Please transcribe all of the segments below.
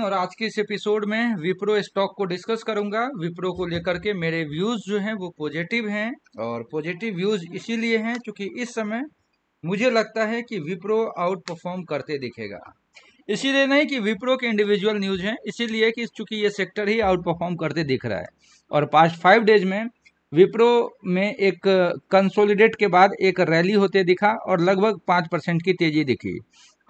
और आज के इस एपिसोड में विप्रो स्टॉक को डिस्कस करूंगा। विप्रो को लेकर के मेरे व्यूज जो हैं वो पॉजिटिव हैं, और पॉजिटिव व्यूज इसीलिए हैं क्योंकि इस समय मुझे लगता है कि विप्रो आउट परफॉर्म करते दिखेगा। इसीलिए नहीं कि विप्रो के इंडिविजुअल न्यूज हैं, इसीलिए कि चूंकि ये सेक्टर ही आउट परफॉर्म करते दिख रहा है। और पास्ट 5 डेज में विप्रो में एक कंसोलिडेट के बाद एक रैली होते दिखा और लगभग 5% की तेजी दिखी,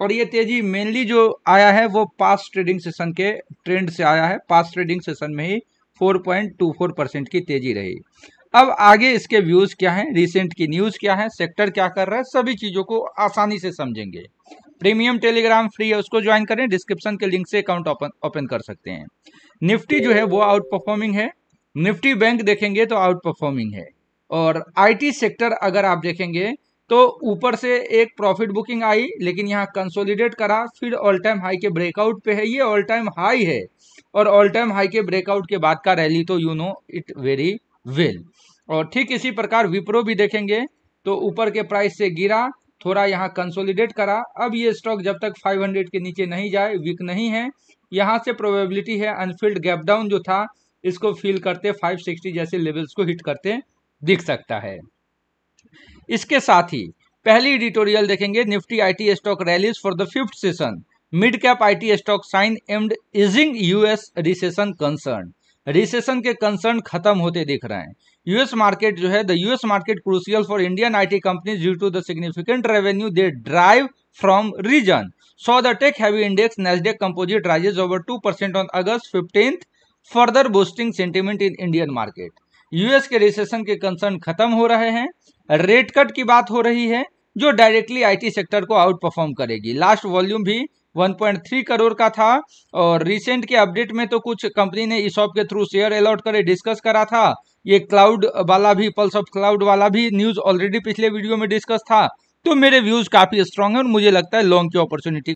और ये तेजी मेनली जो आया है वो पास्ट ट्रेडिंग सेशन के ट्रेंड से आया है। पास्ट ट्रेडिंग सेशन में ही 4.24% की तेजी रही। अब आगे इसके व्यूज क्या हैं, रिसेंट की न्यूज क्या है, सेक्टर क्या कर रहा है, सभी चीज़ों को आसानी से समझेंगे। प्रीमियम टेलीग्राम फ्री है, उसको ज्वाइन करें, डिस्क्रिप्शन के लिंक से अकाउंट ओपन कर सकते हैं। निफ्टी जो है वो आउट परफॉर्मिंग है, निफ्टी बैंक देखेंगे तो आउट परफॉर्मिंग है। और IT सेक्टर अगर आप देखेंगे तो ऊपर से एक प्रॉफिट बुकिंग आई, लेकिन यहाँ कंसोलिडेट करा, फिर ऑल टाइम हाई के ब्रेकआउट पे है, ये ऑल टाइम हाई है, और ऑल टाइम हाई के ब्रेकआउट के बाद का रैली तो you know it very well. और ठीक इसी प्रकार विप्रो भी देखेंगे तो ऊपर के प्राइस से गिरा, थोड़ा यहाँ कंसोलिडेट करा। अब ये स्टॉक जब तक 500 के नीचे नहीं जाए, वीक नहीं है, यहाँ से प्रोबेबिलिटी है अनफिल्ड गैप डाउन जो था इसको फील करते 560 जैसे लेवल्स को हिट करते दिख सकता है। इसके साथ ही पहली एडिटोरियल देखेंगे, Nifty IT stock rallies for the 5th session, mid cap IT stock sign amid easing US recession concern. Recession के कंसर्न खत्म होते दिख रहे हैं। US मार्केट जो है, the US market crucial for Indian IT companies due to the significant revenue they drive from region, so the tech heavy index Nasdaq composite rises over 2% on August 15th, further boosting sentiment in Indian market. US के recession के concern खत्म हो रहे हैं। Rate cut की बात हो रही है जो डायरेक्टली IT सेक्टर को आउट परफॉर्म करेगी। लास्ट वॉल्यूम भी 1.3 करोड़ का था, और रिसेंट के अपडेट में तो कुछ कंपनी ने ESOP के थ्रू शेयर अलॉट करे डिस्कस करा था। ये क्लाउड वाला भी, पल्स ऑफ क्लाउड वाला भी न्यूज ऑलरेडी पिछले वीडियो में डिस्कस था। तो मेरे व्यूज काफी स्ट्रांग है और मुझे लगता है लॉन्ग की अपॉर्चुनिटी